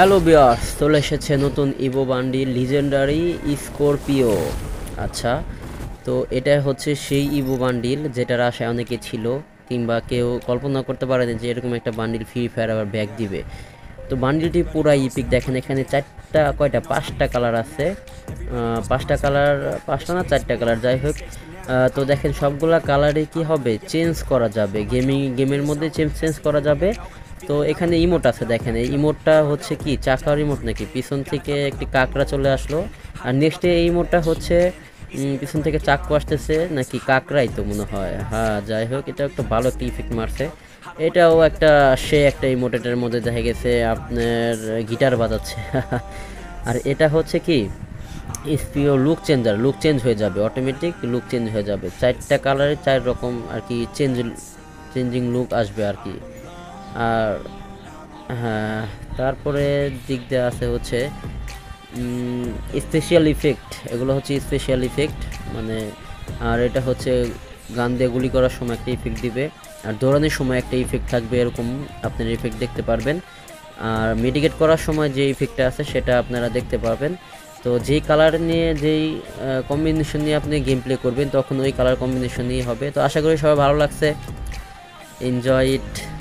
Hello viewers, চলে এসেছে নতুন ইভো বান্ডিল লিজেন্ডারি স্করপিও। আচ্ছা, তো এটা হচ্ছে সেই ইভো বান্ডিল যেটার আশায় অনেকে ছিল কিংবা কেউ কল্পনা করতে পারেনি যে এরকম একটা বান্ডিল ফ্রি ফায়ার আবার ব্যাক দিবে। তো বান্ডিলটি পুরো ইপিক। দেখেন এখানে পাঁচটা কালার আছে, চারটা কালার, যাই হোক। তো দেখেন সবগুলা কালারে কি হবে, চেঞ্জ করা যাবে, গেমের মধ্যে চেঞ্জ করা যাবে। তো এখানে ইমোট আছে, দেখেন এই ইমোটটা হচ্ছে কি চাকার ইমোট নাকি, পিছন থেকে একটি কাকড়া চলে আসলো। আর নেক্সটে এই ইমোটটা হচ্ছে পিছন থেকে চাকু আসতেছে নাকি কাকড়াই তো মনে হয়, হ্যাঁ যাই হোক। এটা একটা ভালো একটা ইফেক্ট মারছে, এটাও একটা ইমোটেটের মধ্যে দেখা গেছে আপনার গিটার বাজাচ্ছে। আর এটা হচ্ছে কি স্পিও লুক চেঞ্জার, লুক চেঞ্জ হয়ে যাবে, অটোমেটিক লুক চেঞ্জ হয়ে যাবে। চারটা কালারে চার রকম আর কি চেঞ্জিং লুক আসবে আর কি। আর হ্যাঁ, তারপরে দিক দিয়ে আছে হচ্ছে স্পেশাল ইফেক্ট, এগুলো হচ্ছে স্পেশাল ইফেক্ট মানে। আর এটা হচ্ছে গান দিয়ে গুলি করার সময় একটা ইফেক্ট দিবে, আর দৌড়ানোর সময় একটা ইফেক্ট থাকবে, এরকম আপনার ইফেক্ট দেখতে পারবেন। আর মেডিকেট করার সময় যে ইফেক্টটা আছে সেটা আপনারা দেখতে পাবেন। তো যেই কালার নিয়ে, যেই কম্বিনেশন নিয়ে আপনি গেম প্লে করবেন তখন ওই কালার কম্বিনেশনই হবে। তো আশা করি সবাই ভালো লাগছে, এনজয় ইট।